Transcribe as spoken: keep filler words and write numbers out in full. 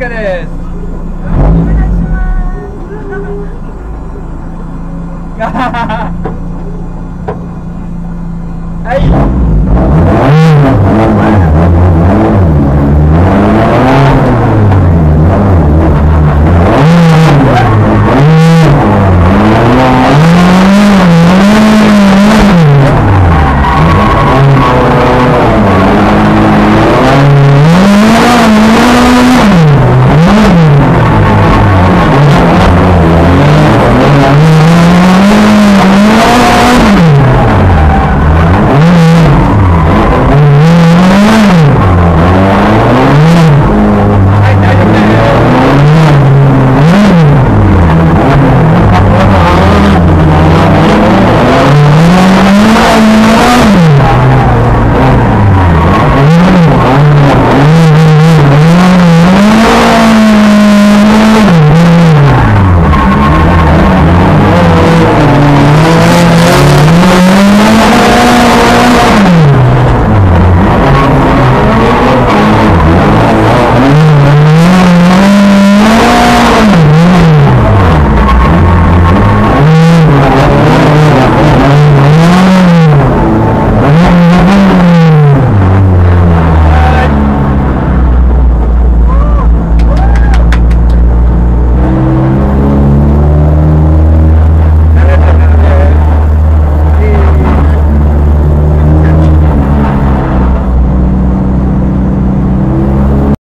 介です。お願いします。はい。